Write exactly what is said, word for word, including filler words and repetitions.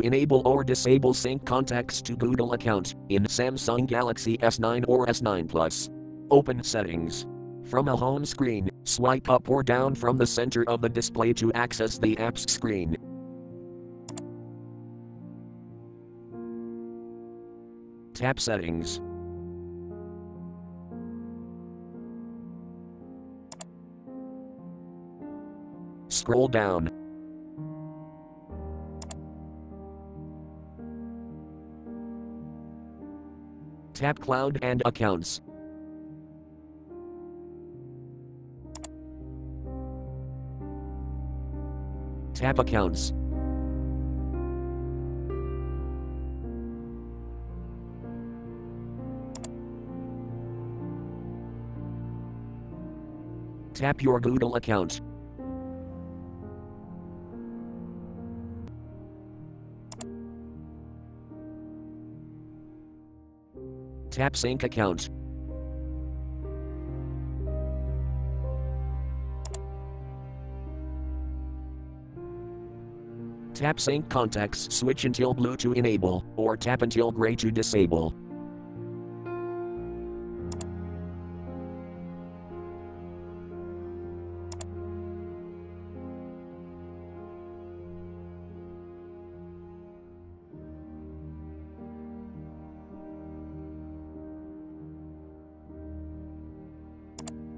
to enable or disable sync contacts to Google Account in Samsung Galaxy S nine or S nine plus. Open Settings. From a home screen, swipe up or down from the center of the display to access the app's screen. Tap Settings. Scroll down. Tap Cloud and Accounts. Tap Accounts. Tap your Google account. Tap Sync Account. Tap Sync Contacts. Switch until blue to enable, or tap until gray to disable.